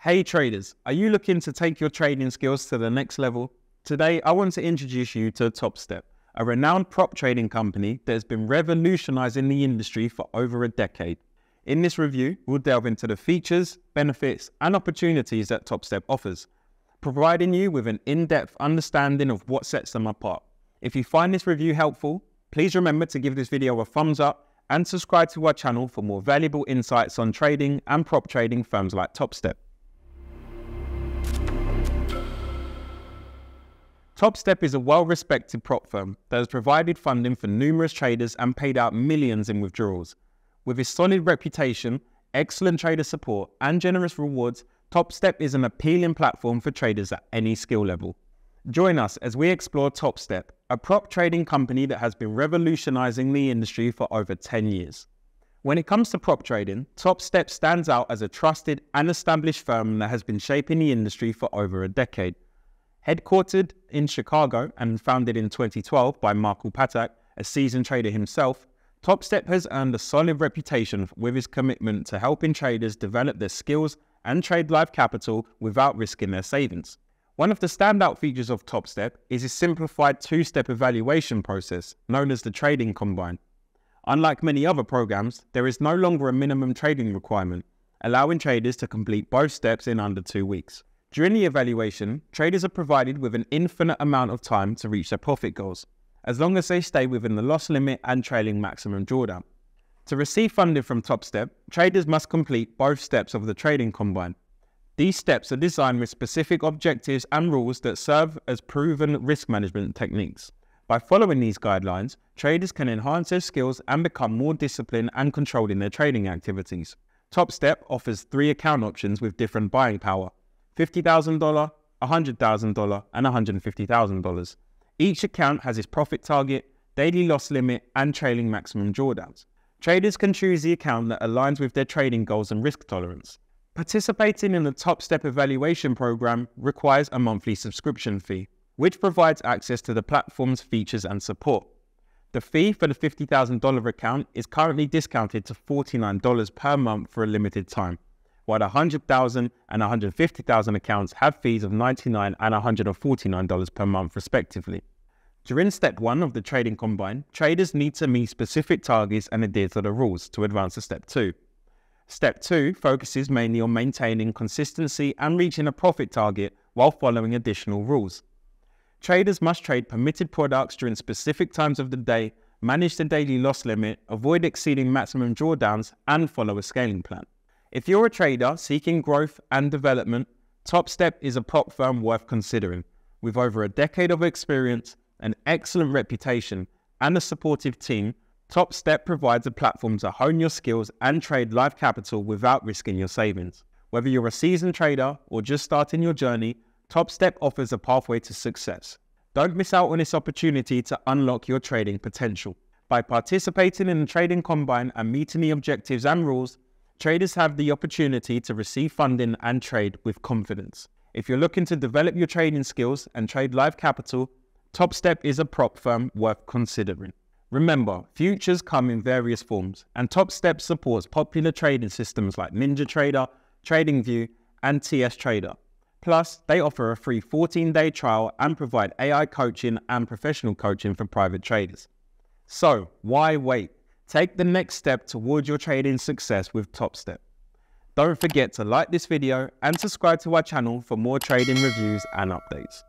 Hey traders, are you looking to take your trading skills to the next level? Today, I want to introduce you to Topstep, a renowned prop trading company that has been revolutionizing the industry for over a decade. In this review, we'll delve into the features, benefits, and opportunities that Topstep offers, providing you with an in-depth understanding of what sets them apart. If you find this review helpful, please remember to give this video a thumbs up and subscribe to our channel for more valuable insights on trading and prop trading firms like Topstep. Topstep is a well-respected prop firm that has provided funding for numerous traders and paid out millions in withdrawals. With its solid reputation, excellent trader support, and generous rewards, Topstep is an appealing platform for traders at any skill level. Join us as we explore Topstep, a prop trading company that has been revolutionizing the industry for over 10 years. When it comes to prop trading, Topstep stands out as a trusted and established firm that has been shaping the industry for over a decade. Headquartered in Chicago and founded in 2012 by Michael Patak, a seasoned trader himself, Topstep has earned a solid reputation with his commitment to helping traders develop their skills and trade live capital without risking their savings. One of the standout features of Topstep is its simplified two-step evaluation process, known as the Trading Combine. Unlike many other programs, there is no longer a minimum trading requirement, allowing traders to complete both steps in under 2 weeks. During the evaluation, traders are provided with an infinite amount of time to reach their profit goals, as long as they stay within the loss limit and trailing maximum drawdown. To receive funding from Topstep, traders must complete both steps of the Trading Combine. These steps are designed with specific objectives and rules that serve as proven risk management techniques. By following these guidelines, traders can enhance their skills and become more disciplined and controlled in their trading activities. Topstep offers 3 account options with different buying power: $50,000, $100,000, and $150,000. Each account has its profit target, daily loss limit, and trailing maximum drawdowns. Traders can choose the account that aligns with their trading goals and risk tolerance. Participating in the Topstep evaluation program requires a monthly subscription fee, which provides access to the platform's features and support. The fee for the $50,000 account is currently discounted to $49 per month for a limited time, while the $100,000 and $150,000 accounts have fees of $99 and $149 per month respectively. During step 1 of the Trading Combine, traders need to meet specific targets and adhere to the rules to advance to step 2. Step 2 focuses mainly on maintaining consistency and reaching a profit target while following additional rules. Traders must trade permitted products during specific times of the day, manage the daily loss limit, avoid exceeding maximum drawdowns, and follow a scaling plan. If you're a trader seeking growth and development, Topstep is a prop firm worth considering. With over a decade of experience, an excellent reputation, and a supportive team, Topstep provides a platform to hone your skills and trade live capital without risking your savings. Whether you're a seasoned trader or just starting your journey, Topstep offers a pathway to success. Don't miss out on this opportunity to unlock your trading potential. By participating in the Trading Combine and meeting the objectives and rules, traders have the opportunity to receive funding and trade with confidence. If you're looking to develop your trading skills and trade live capital, Topstep is a prop firm worth considering. Remember, futures come in various forms, and Topstep supports popular trading systems like NinjaTrader, TradingView, and TS Trader. Plus, they offer a free 14-day trial and provide AI coaching and professional coaching for private traders. So, why wait? Take the next step towards your trading success with Topstep. Don't forget to like this video and subscribe to our channel for more trading reviews and updates.